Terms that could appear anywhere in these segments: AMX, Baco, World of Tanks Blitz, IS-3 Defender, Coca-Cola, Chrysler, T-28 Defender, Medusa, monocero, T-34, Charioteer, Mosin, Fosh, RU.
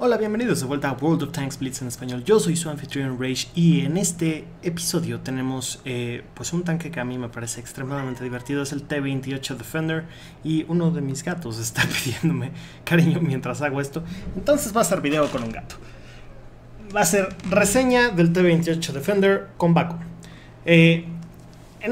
Hola, bienvenidos de vuelta a World of Tanks Blitz en español. Yo soy su anfitrión Rage y en este episodio tenemos pues un tanque que a mí me parece extremadamente divertido. Es el T-28 Defender y uno de mis gatos está pidiéndome cariño mientras hago esto. Entonces va a ser video con un gato. Va a ser reseña del T-28 Defender con Baco. En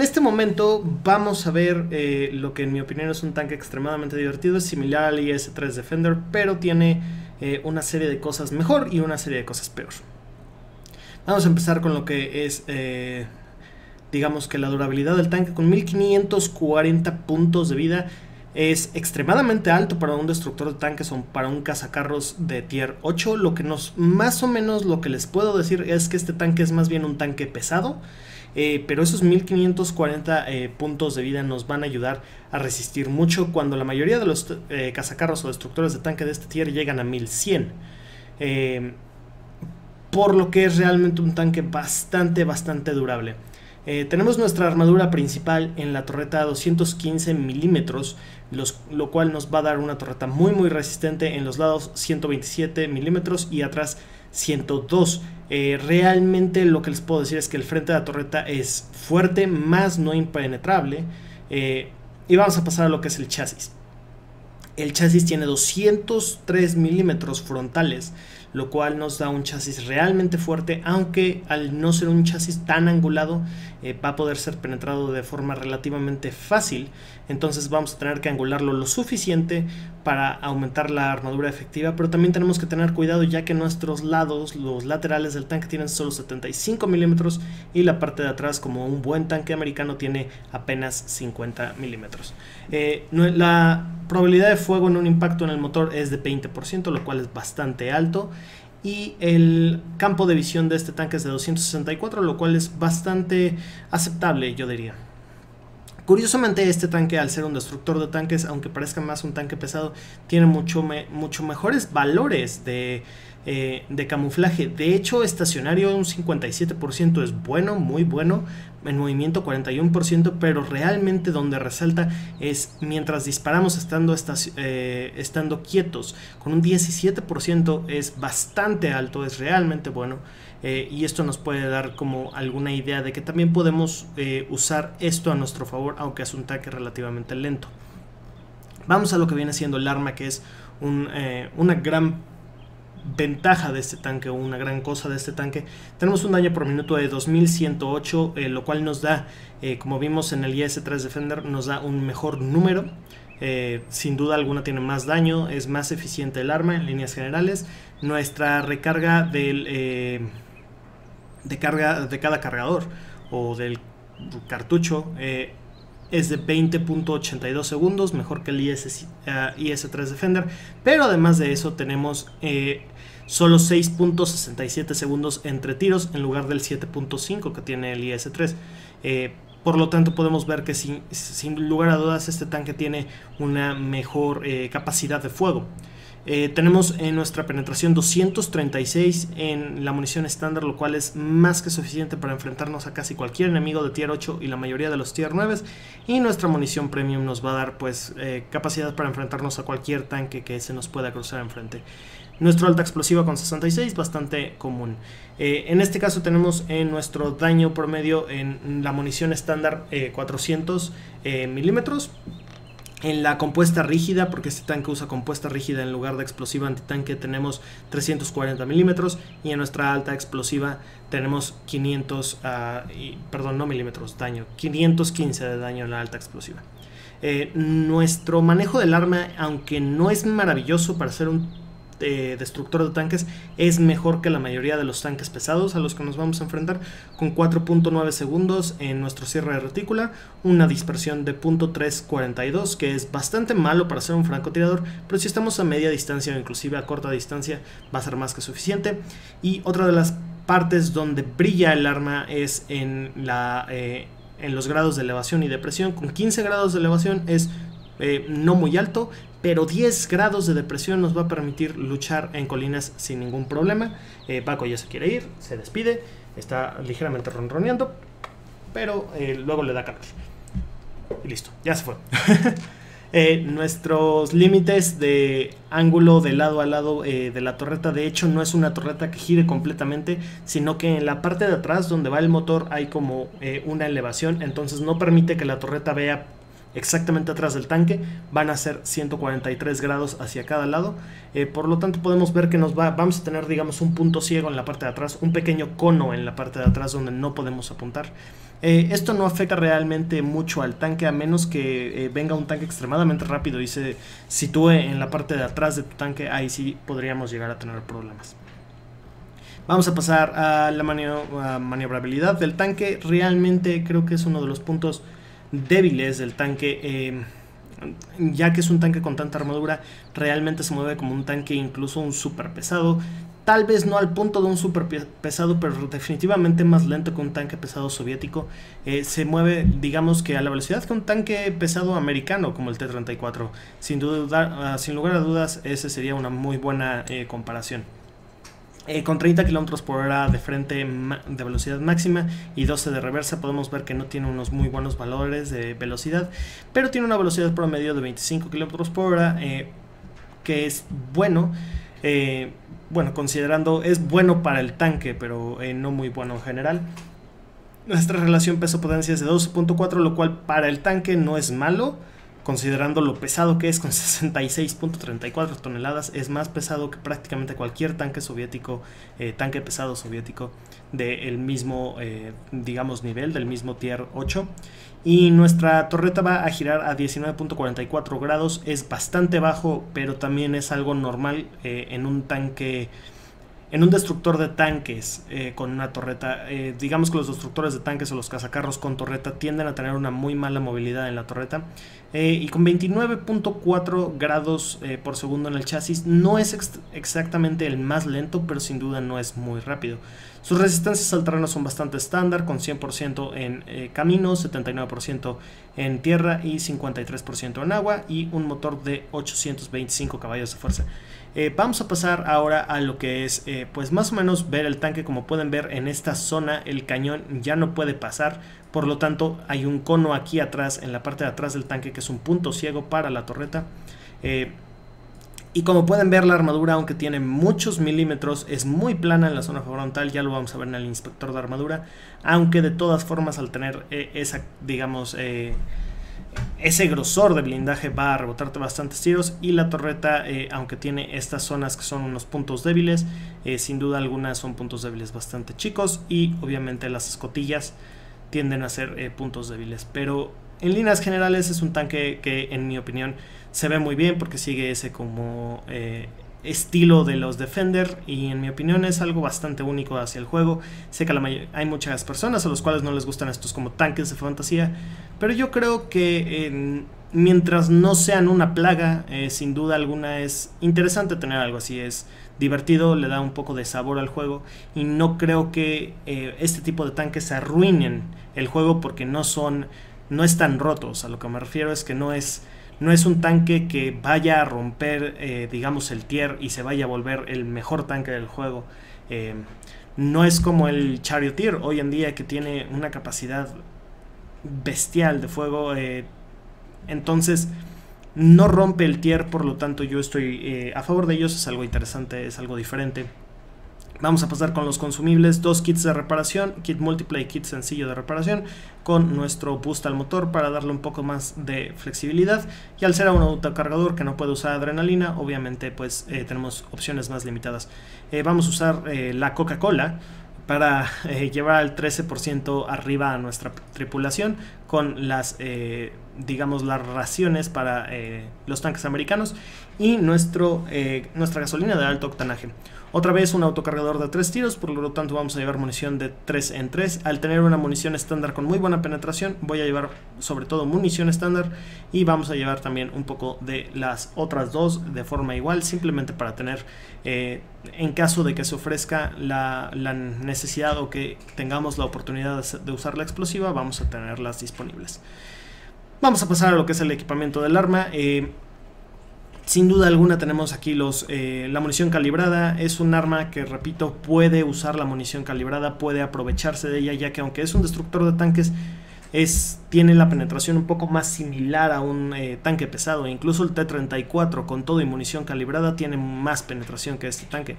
este momento vamos a ver lo que en mi opinión es un tanque extremadamente divertido. Es similar al IS-3 Defender, pero tiene una serie de cosas mejor y una serie de cosas peor. Vamos a empezar con lo que es, digamos que la durabilidad del tanque. Con 1540 puntos de vida es extremadamente alto para un destructor de tanques o para un cazacarros de tier 8. Lo que más o menos lo que les puedo decir es que este tanque es más bien un tanque pesado. Pero esos 1540 puntos de vida nos van a ayudar a resistir mucho cuando la mayoría de los cazacarros o destructores de tanque de este tier llegan a 1100. Por lo que es realmente un tanque bastante durable. Tenemos nuestra armadura principal en la torreta 215 milímetros, lo cual nos va a dar una torreta muy resistente en los lados 127 milímetros y atrás 102. Realmente lo que les puedo decir es que el frente de la torreta es fuerte, más no impenetrable. Y vamos a pasar a lo que es el chasis. El chasis tiene 203 milímetros frontales, lo cual nos da un chasis realmente fuerte, aunque al no ser un chasis tan angulado va a poder ser penetrado de forma relativamente fácil. Entonces vamos a tener que angularlo lo suficiente para aumentar la armadura efectiva, pero también tenemos que tener cuidado ya que nuestros lados, los laterales del tanque tienen solo 75 milímetros y la parte de atrás, como un buen tanque americano, tiene apenas 50 milímetros. La probabilidad de fuego en un impacto en el motor es de 20%, lo cual es bastante alto. Y el campo de visión de este tanque es de 264, lo cual es bastante aceptable, yo diría. Curiosamente, este tanque, al ser un destructor de tanques, aunque parezca más un tanque pesado, tiene mucho mejores valores de camuflaje. De hecho, estacionario un 57% es bueno, muy bueno. En movimiento 41%, pero realmente donde resalta es mientras disparamos estando quietos. Con un 17% es bastante alto, es realmente bueno. Y esto nos puede dar como alguna idea de que también podemos usar esto a nuestro favor, aunque es un tanque relativamente lento. Vamos a lo que viene siendo el arma, que es una gran ventaja de este tanque, o una gran cosa de este tanque. Tenemos un daño por minuto de 2108, lo cual nos da, como vimos en el IS-3 Defender, nos da un mejor número. Sin duda alguna tiene más daño, es más eficiente el arma en líneas generales. Nuestra recarga de cada cargador o del cartucho es de 20.82 segundos, mejor que el IS-3 Defender, pero además de eso tenemos solo 6.67 segundos entre tiros en lugar del 7.5 que tiene el IS-3. Por lo tanto podemos ver que sin lugar a dudas este tanque tiene una mejor capacidad de fuego. Tenemos en nuestra penetración 236 en la munición estándar, lo cual es más que suficiente para enfrentarnos a casi cualquier enemigo de tier 8 y la mayoría de los tier 9, y nuestra munición premium nos va a dar pues capacidad para enfrentarnos a cualquier tanque que se nos pueda cruzar enfrente. Nuestro alta explosiva con 66, bastante común. En este caso tenemos en nuestro daño promedio en la munición estándar 400 milímetros. En la compuesta rígida, porque este tanque usa compuesta rígida en lugar de explosiva antitanque, tenemos 340 milímetros, y en nuestra alta explosiva tenemos 515 de daño en la alta explosiva. Nuestro manejo del arma, aunque no es maravilloso para ser un destructor de tanques, es mejor que la mayoría de los tanques pesados a los que nos vamos a enfrentar, con 4.9 segundos en nuestro cierre de retícula, una dispersión de .342, que es bastante malo para ser un francotirador, pero si estamos a media distancia o inclusive a corta distancia va a ser más que suficiente. Y otra de las partes donde brilla el arma es en los grados de elevación y depresión. Con 15 grados de elevación es no muy alto, pero 10 grados de depresión nos va a permitir luchar en colinas sin ningún problema. Baco ya se quiere ir, se despide, está ligeramente ronroneando, pero luego le da calor y listo, ya se fue. Nuestros límites de ángulo de lado a lado de la torreta, de hecho no es una torreta que gire completamente, sino que en la parte de atrás donde va el motor hay como una elevación, entonces no permite que la torreta vea exactamente atrás del tanque. Van a ser 143 grados hacia cada lado, por lo tanto podemos ver que vamos a tener, digamos, un punto ciego en la parte de atrás, un pequeño cono en la parte de atrás donde no podemos apuntar. Esto no afecta realmente mucho al tanque, a menos que venga un tanque extremadamente rápido y se sitúe en la parte de atrás de tu tanque. Ahí sí podríamos llegar a tener problemas. Vamos a pasar a la maniobrabilidad del tanque. Realmente creo que es uno de los puntos débiles del tanque, ya que es un tanque con tanta armadura. Realmente se mueve como un tanque, incluso un super pesado, tal vez no al punto de un super pesado, pero definitivamente más lento que un tanque pesado soviético. Se mueve, digamos, que a la velocidad que un tanque pesado americano como el T-34, sin lugar a dudas. Esa sería una muy buena comparación. Con 30 km por hora de frente de velocidad máxima y 12 de reversa, podemos ver que no tiene unos muy buenos valores de velocidad, pero tiene una velocidad promedio de 25 km por hora, que es bueno, considerando, es bueno para el tanque, pero no muy bueno en general. Nuestra relación peso-potencia es de 12.4, lo cual para el tanque no es malo, considerando lo pesado que es. Con 66.34 toneladas es más pesado que prácticamente cualquier tanque soviético, tanque pesado soviético del mismo, digamos, nivel, del mismo tier 8. Y nuestra torreta va a girar a 19.44 grados, es bastante bajo, pero también es algo normal en un tanque, en un destructor de tanques con una torreta. Digamos que los destructores de tanques o los cazacarros con torreta tienden a tener una muy mala movilidad en la torreta, y con 29.4 grados por segundo en el chasis no es exactamente el más lento, pero sin duda no es muy rápido. Sus resistencias al terreno son bastante estándar, con 100% en camino, 79% en tierra y 53% en agua, y un motor de 825 caballos de fuerza. Vamos a pasar ahora a lo que es pues más o menos ver el tanque. Como pueden ver, en esta zona el cañón ya no puede pasar, por lo tanto hay un cono aquí atrás, en la parte de atrás del tanque, que es un punto ciego para la torreta. Y como pueden ver, la armadura, aunque tiene muchos milímetros, es muy plana en la zona frontal. Ya lo vamos a ver en el inspector de armadura, aunque de todas formas, al tener ese grosor de blindaje, va a rebotarte bastantes tiros. Y la torreta, aunque tiene estas zonas que son unos puntos débiles, sin duda alguna son puntos débiles bastante chicos, y obviamente las escotillas tienden a ser puntos débiles. Pero en líneas generales es un tanque que, en mi opinión, se ve muy bien, porque sigue ese como estilo de los Defender, y en mi opinión es algo bastante único hacia el juego. Sé que hay muchas personas a los cuales no les gustan estos como tanques de fantasía, pero yo creo que mientras no sean una plaga, sin duda alguna es interesante tener algo así. Es divertido, le da un poco de sabor al juego, y no creo que este tipo de tanques arruinen el juego, porque no están rotos. A lo que me refiero es que no es un tanque que vaya a romper, digamos, el tier y se vaya a volver el mejor tanque del juego. No es como el Charioteer hoy en día, que tiene una capacidad bestial de fuego. Entonces no rompe el tier, por lo tanto yo estoy a favor de ellos. Es algo interesante, es algo diferente. Vamos a pasar con los consumibles. 2 kits de reparación, kit múltiple y kit sencillo de reparación, con nuestro boost al motor para darle un poco más de flexibilidad. Y al ser un autocargador que no puede usar adrenalina, obviamente pues tenemos opciones más limitadas. Vamos a usar la Coca-Cola para llevar al 13% arriba a nuestra tripulación, con las digamos, las raciones para los tanques americanos, y nuestra gasolina de alto octanaje. Otra vez un autocargador de 3 tiros, por lo tanto vamos a llevar munición de 3 en 3. Al tener una munición estándar con muy buena penetración, voy a llevar sobre todo munición estándar, y vamos a llevar también un poco de las otras dos de forma igual, simplemente para tener, en caso de que se ofrezca la necesidad, o que tengamos la oportunidad de usar la explosiva, vamos a tenerlas disponibles. Vamos a pasar a lo que es el equipamiento del arma. Sin duda alguna tenemos aquí la munición calibrada. Es un arma que, repito, puede usar la munición calibrada, puede aprovecharse de ella, ya que aunque es un destructor de tanques, es tiene la penetración un poco más similar a un tanque pesado. Incluso el T-34 con todo y munición calibrada tiene más penetración que este tanque.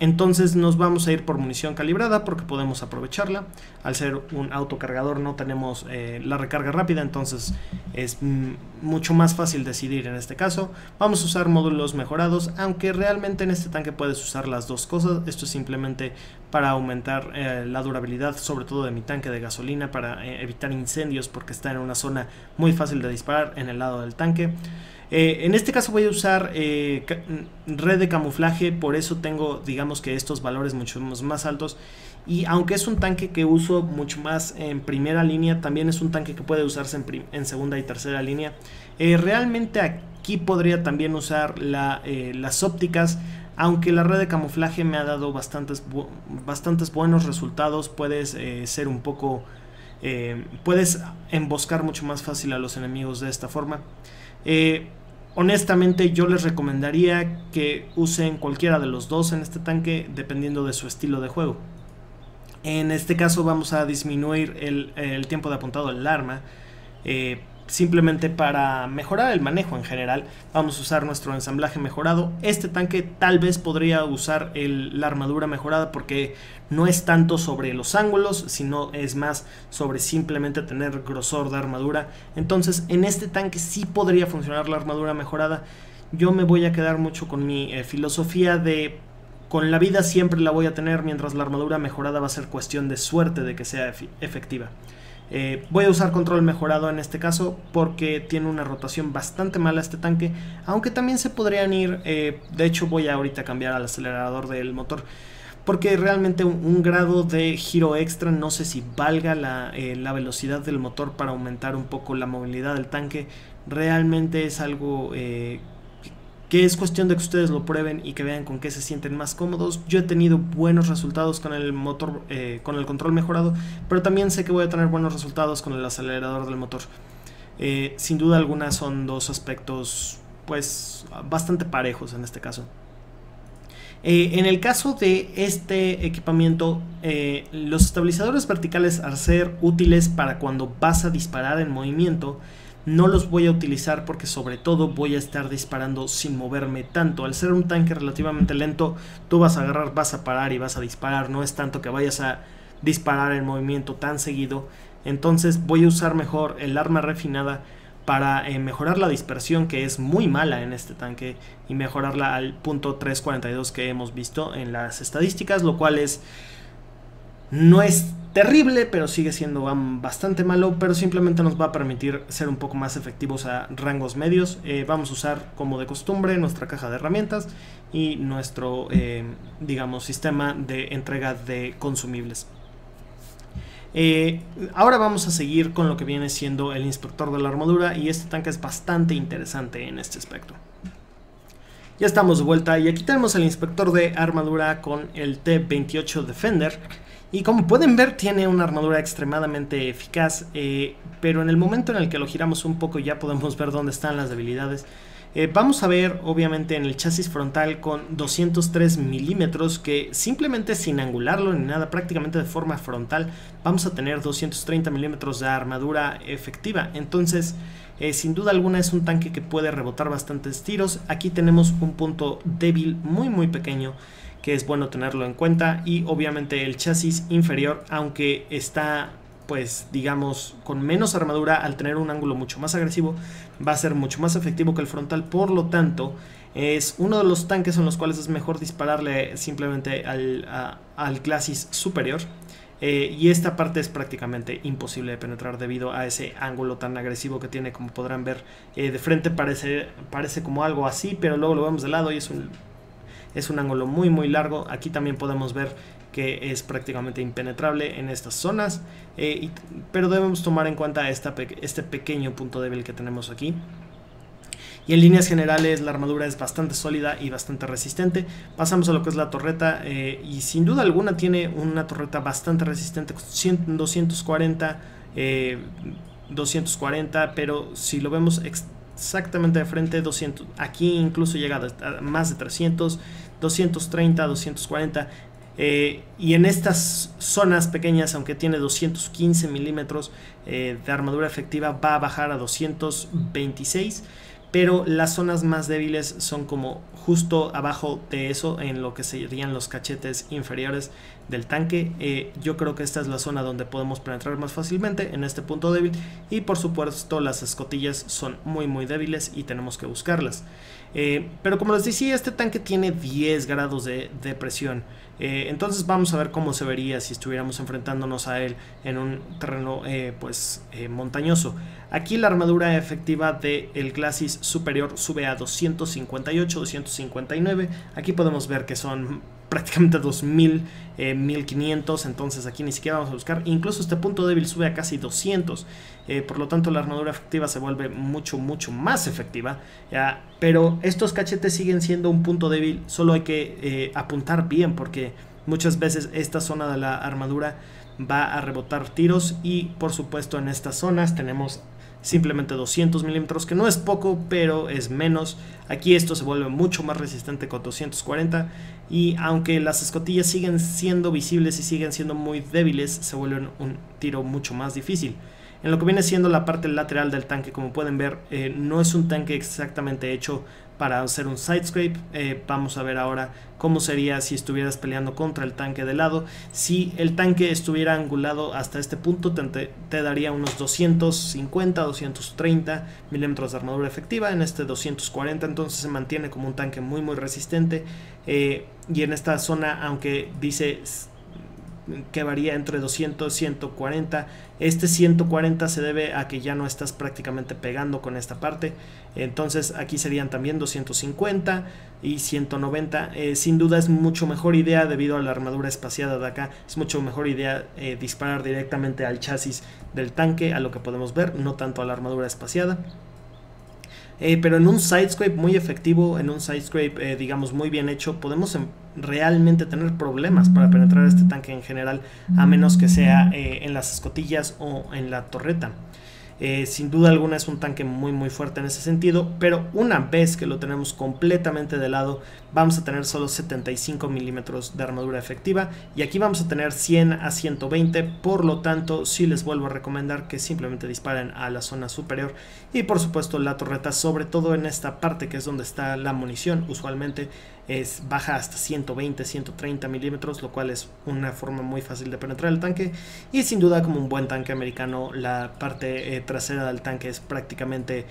Entonces nos vamos a ir por munición calibrada porque podemos aprovecharla. Al ser un autocargador no tenemos la recarga rápida, entonces es mucho más fácil decidir en este caso. Vamos a usar módulos mejorados, aunque realmente en este tanque puedes usar las dos cosas. Esto es simplemente para aumentar la durabilidad, sobre todo de mi tanque de gasolina, para evitar incendios porque está en una zona muy fácil de disparar en el lado del tanque. En este caso voy a usar red de camuflaje, por eso tengo, digamos, que estos valores mucho más altos. Y aunque es un tanque que uso mucho más en primera línea, también es un tanque que puede usarse en segunda y tercera línea. Realmente aquí podría también usar las ópticas, aunque la red de camuflaje me ha dado bastantes buenos resultados. Puedes ser un poco... puedes emboscar mucho más fácil a los enemigos de esta forma. Honestamente yo les recomendaría que usen cualquiera de los dos en este tanque, dependiendo de su estilo de juego. En este caso vamos a disminuir el tiempo de apuntado del arma, simplemente para mejorar el manejo en general. Vamos a usar nuestro ensamblaje mejorado. Este tanque tal vez podría usar la armadura mejorada, porque no es tanto sobre los ángulos, sino es más sobre simplemente tener grosor de armadura. Entonces en este tanque sí podría funcionar la armadura mejorada. Yo me voy a quedar mucho con mi filosofía de: con la vida siempre la voy a tener, mientras la armadura mejorada va a ser cuestión de suerte de que sea efectiva. Voy a usar control mejorado en este caso porque tiene una rotación bastante mala este tanque, aunque también se podrían ir, de hecho voy a ahorita cambiar al acelerador del motor, porque realmente un grado de giro extra no sé si valga la velocidad del motor para aumentar un poco la movilidad del tanque. Realmente es algo que es cuestión de que ustedes lo prueben y que vean con qué se sienten más cómodos. Yo he tenido buenos resultados con el motor, con el control mejorado, pero también sé que voy a tener buenos resultados con el acelerador del motor. Sin duda alguna son dos aspectos pues bastante parejos en este caso. En el caso de este equipamiento, los estabilizadores verticales, al ser útiles para cuando vas a disparar en movimiento, no los voy a utilizar porque sobre todo voy a estar disparando sin moverme tanto. Al ser un tanque relativamente lento, tú vas a agarrar, vas a parar y vas a disparar. No es tanto que vayas a disparar en movimiento tan seguido. Entonces voy a usar mejor el arma refinada para mejorar la dispersión, que es muy mala en este tanque, y mejorarla al punto 342 que hemos visto en las estadísticas, lo cual no es terrible, pero sigue siendo bastante malo, pero simplemente nos va a permitir ser un poco más efectivos a rangos medios. Vamos a usar, como de costumbre, nuestra caja de herramientas y nuestro, digamos, sistema de entrega de consumibles. Ahora vamos a seguir con lo que viene siendo el inspector de la armadura, y este tanque es bastante interesante en este aspecto. Ya estamos de vuelta y aquí tenemos el inspector de armadura con el T-28 Defender. Y como pueden ver, tiene una armadura extremadamente eficaz, pero en el momento en el que lo giramos un poco ya podemos ver dónde están las debilidades. Vamos a ver obviamente en el chasis frontal con 203 milímetros, que simplemente sin angularlo ni nada, prácticamente de forma frontal, vamos a tener 230 milímetros de armadura efectiva. Entonces sin duda alguna es un tanque que puede rebotar bastantes tiros. Aquí tenemos un punto débil muy pequeño, que es bueno tenerlo en cuenta. Y obviamente el chasis inferior, aunque está pues digamos con menos armadura, al tener un ángulo mucho más agresivo va a ser mucho más efectivo que el frontal. Por lo tanto es uno de los tanques en los cuales es mejor dispararle simplemente al glacis superior. Y esta parte es prácticamente imposible de penetrar debido a ese ángulo tan agresivo que tiene. Como podrán ver, de frente parece como algo así, pero luego lo vemos de lado y es un ángulo muy largo. Aquí también podemos ver que es prácticamente impenetrable en estas zonas, pero debemos tomar en cuenta este pequeño punto débil que tenemos aquí. Y en líneas generales la armadura es bastante sólida y bastante resistente. Pasamos a lo que es la torreta, y sin duda alguna tiene una torreta bastante resistente, 240, pero si lo vemos exactamente de frente, 200, aquí incluso llega a más de 300, 230, 240. Y en estas zonas pequeñas, aunque tiene 215 milímetros de armadura efectiva, va a bajar a 226, pero las zonas más débiles son como justo abajo de eso, en lo que serían los cachetes inferiores del tanque. Yo creo que esta es la zona donde podemos penetrar más fácilmente, en este punto débil, y por supuesto las escotillas son muy muy débiles y tenemos que buscarlas. Pero como les decía, este tanque tiene 10 grados de presión. Entonces vamos a ver cómo se vería si estuviéramos enfrentándonos a él en un terreno montañoso. Aquí la armadura efectiva del glacis superior sube a 258, 259. Aquí podemos ver que son prácticamente 2000, 1500. Entonces aquí ni siquiera vamos a buscar. Incluso este punto débil sube a casi 200. Por lo tanto la armadura efectiva se vuelve mucho mucho más efectiva, ¿ya? Pero estos cachetes siguen siendo un punto débil. Solo hay que apuntar bien, porque muchas veces esta zona de la armadura va a rebotar tiros. Y por supuesto en estas zonas tenemos simplemente 200 milímetros, que no es poco, pero es menos. Aquí esto se vuelve mucho más resistente con 240, y aunque las escotillas siguen siendo visibles y siguen siendo muy débiles, se vuelven un tiro mucho más difícil. En lo que viene siendo la parte lateral del tanque, como pueden ver, no es un tanque exactamente hecho para hacer un side scrape. Vamos a ver ahora cómo sería si estuvieras peleando contra el tanque de lado. Si el tanque estuviera angulado hasta este punto, te daría unos 250, 230 milímetros de armadura efectiva. En este 240, entonces se mantiene como un tanque muy muy resistente. Y en esta zona, aunque dice que varía entre 200 y 140, este 140 se debe a que ya no estás prácticamente pegando con esta parte. Entonces aquí serían también 250 y 190. Sin duda es mucho mejor idea, debido a la armadura espaciada de acá, es mucho mejor idea disparar directamente al chasis del tanque, a lo que podemos ver, no tanto a la armadura espaciada. Pero en un sidescrape muy efectivo, en un sidescrape digamos muy bien hecho, podemos realmente tener problemas para penetrar este tanque en general, a menos que sea en las escotillas o en la torreta. Sin duda alguna es un tanque muy muy fuerte en ese sentido, pero una vez que lo tenemos completamente de lado, vamos a tener solo 75 milímetros de armadura efectiva, y aquí vamos a tener 100 a 120, por lo tanto sí les vuelvo a recomendar que simplemente disparen a la zona superior, y por supuesto la torreta, sobre todo en esta parte que es donde está la munición, usualmente baja hasta 120, 130 milímetros, lo cual es una forma muy fácil de penetrar el tanque. Y sin duda, como un buen tanque americano, la parte trasera del tanque es prácticamente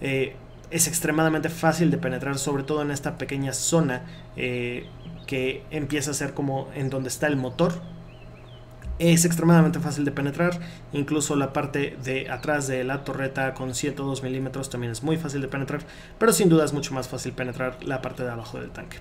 es extremadamente fácil de penetrar, sobre todo en esta pequeña zona que empieza a ser como en donde está el motor. Es extremadamente fácil de penetrar. Incluso la parte de atrás de la torreta con 102 milímetros también es muy fácil de penetrar, pero sin duda es mucho más fácil penetrar la parte de abajo del tanque.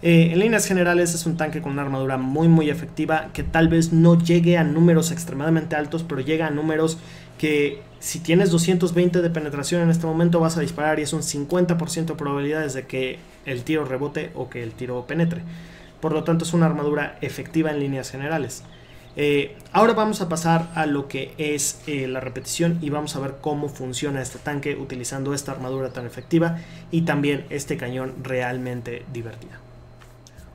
En líneas generales es un tanque con una armadura muy muy efectiva, que tal vez no llegue a números extremadamente altos, pero llega a números que si tienes 220 de penetración en este momento vas a disparar, y es un 50% de probabilidades de que el tiro rebote o que el tiro penetre. Por lo tanto es una armadura efectiva en líneas generales. Ahora vamos a pasar a lo que es la repetición, y vamos a ver cómo funciona este tanque utilizando esta armadura tan efectiva y también este cañón realmente divertido.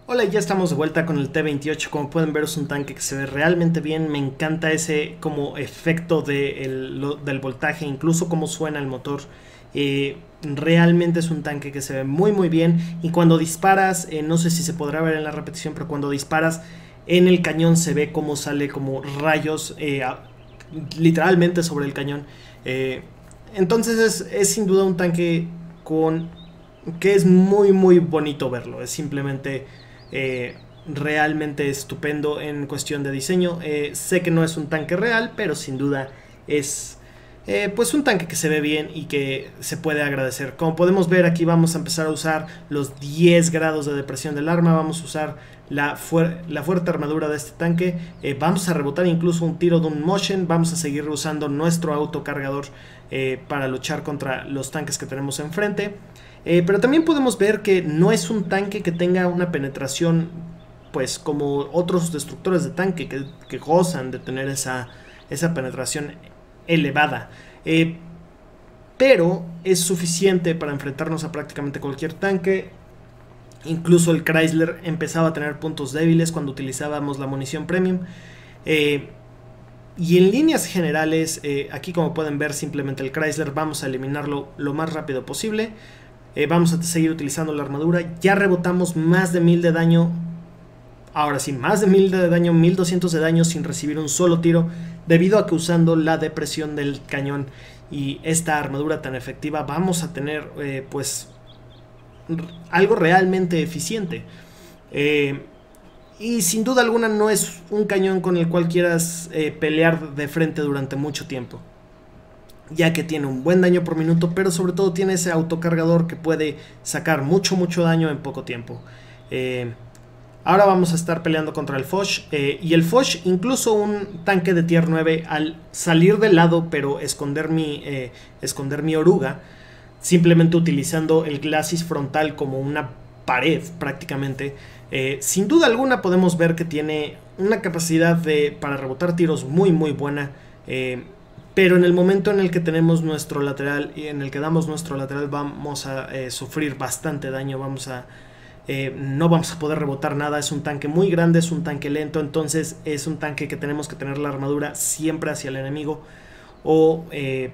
Hola, ya estamos de vuelta con el T-28. Como pueden ver es un tanque que se ve realmente bien. Me encanta ese como efecto del voltaje, incluso cómo suena el motor. Realmente es un tanque que se ve muy muy bien, y cuando disparas, no sé si se podrá ver en la repetición, pero cuando disparas en el cañón se ve como sale como rayos literalmente sobre el cañón. Entonces es sin duda un tanque que es muy muy bonito verlo. Es simplemente realmente estupendo en cuestión de diseño. Sé que no es un tanque real, pero sin duda es pues un tanque que se ve bien y que se puede agradecer. Como podemos ver aquí vamos a empezar a usar los 10 grados de depresión del arma. Vamos a usar la fuerte armadura de este tanque. Vamos a rebotar incluso un tiro de un Mosin. Vamos a seguir usando nuestro autocargador para luchar contra los tanques que tenemos enfrente. Pero también podemos ver que no es un tanque que tenga una penetración pues como otros destructores de tanque que gozan de tener esa penetración elevada, pero es suficiente para enfrentarnos a prácticamente cualquier tanque. Incluso el Chrysler empezaba a tener puntos débiles cuando utilizábamos la munición premium. Y en líneas generales, aquí como pueden ver, simplemente el Chrysler vamos a eliminarlo lo más rápido posible. Vamos a seguir utilizando la armadura. Ya rebotamos más de 1000 de daño. Ahora sí, más de 1000 de daño, 1200 de daño sin recibir un solo tiro, debido a que usando la depresión del cañón y esta armadura tan efectiva vamos a tener pues algo realmente eficiente. Y sin duda alguna no es un cañón con el cual quieras pelear de frente durante mucho tiempo, ya que tiene un buen daño por minuto, pero sobre todo tiene ese autocargador que puede sacar mucho daño en poco tiempo. Ahora vamos a estar peleando contra el Fosh, y el Fosh, incluso un tanque de tier 9, al salir de lado pero esconder mi oruga, simplemente utilizando el glacis frontal como una pared prácticamente, sin duda alguna podemos ver que tiene una capacidad para rebotar tiros muy buena, pero en el momento en el que tenemos nuestro lateral y en el que damos nuestro lateral vamos a sufrir bastante daño, no vamos a poder rebotar nada. Es un tanque muy grande, es un tanque lento, entonces es un tanque que tenemos que tener la armadura siempre hacia el enemigo o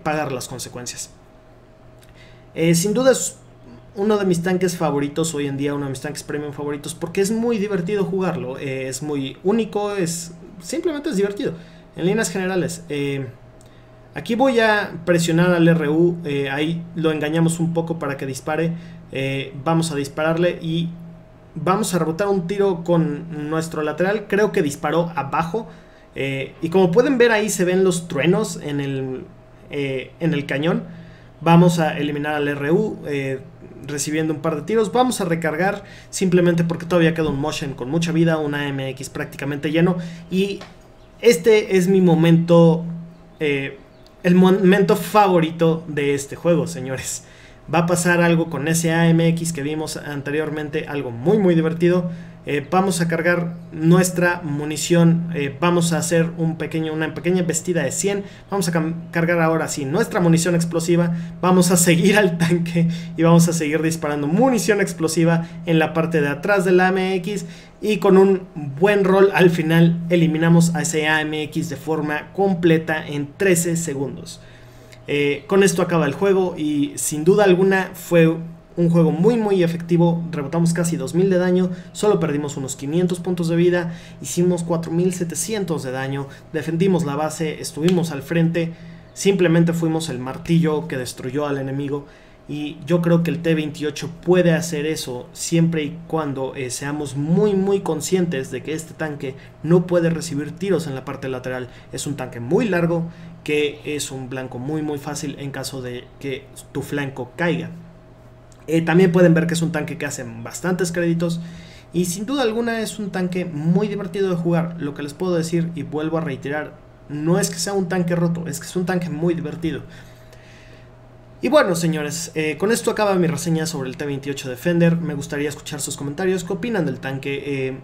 pagar las consecuencias. Sin duda es uno de mis tanques favoritos hoy en día, uno de mis tanques premium favoritos, porque es muy divertido jugarlo, es muy único, simplemente es divertido en líneas generales. Aquí voy a presionar al RU, ahí lo engañamos un poco para que dispare. Vamos a dispararle y vamos a rebotar un tiro con nuestro lateral. Creo que disparó abajo, y como pueden ver ahí se ven los truenos en el cañón. Vamos a eliminar al RU recibiendo un par de tiros. Vamos a recargar simplemente porque todavía queda un Mosin con mucha vida, una AMX prácticamente lleno, y este es mi momento, el momento favorito de este juego, señores. Va a pasar algo con ese AMX que vimos anteriormente, algo muy divertido. Vamos a cargar nuestra munición, vamos a hacer una pequeña embestida de 100. Vamos a cargar ahora sí nuestra munición explosiva. Vamos a seguir al tanque y vamos a seguir disparando munición explosiva en la parte de atrás del AMX. Y con un buen rol al final eliminamos a ese AMX de forma completa en 13 segundos. Con esto acaba el juego y sin duda alguna fue un juego muy efectivo. Rebotamos casi 2000 de daño, solo perdimos unos 500 puntos de vida, hicimos 4700 de daño, defendimos la base, estuvimos al frente, simplemente fuimos el martillo que destruyó al enemigo. Y yo creo que el T-28 puede hacer eso siempre y cuando seamos muy conscientes de que este tanque no puede recibir tiros en la parte lateral. Es un tanque muy largo que es un blanco muy fácil en caso de que tu flanco caiga. También pueden ver que es un tanque que hace bastantes créditos y sin duda alguna es un tanque muy divertido de jugar. Lo que les puedo decir y vuelvo a reiterar, no es que sea un tanque roto, es que es un tanque muy divertido. Y bueno, señores, con esto acaba mi reseña sobre el T-28 Defender. Me gustaría escuchar sus comentarios, qué opinan del tanque.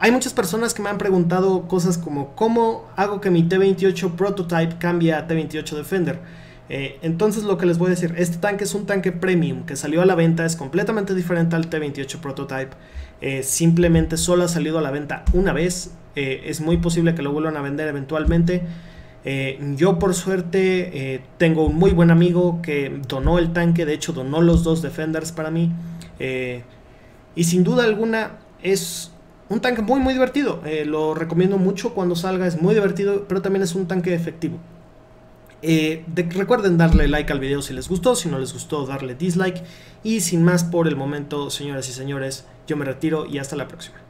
Hay muchas personas que me han preguntado cosas como ¿cómo hago que mi T-28 Prototype cambie a T-28 Defender? Entonces lo que les voy a decir, este tanque es un tanque premium que salió a la venta, es completamente diferente al T-28 Prototype. Simplemente solo ha salido a la venta una vez, es muy posible que lo vuelvan a vender eventualmente. Yo por suerte tengo un muy buen amigo que donó el tanque, de hecho donó los dos Defenders para mí, y sin duda alguna es un tanque muy divertido. Lo recomiendo mucho cuando salga, es muy divertido, pero también es un tanque efectivo. Recuerden darle like al video si les gustó, si no les gustó darle dislike, y sin más por el momento, señoras y señores, yo me retiro y hasta la próxima.